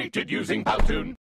created using Powtoon.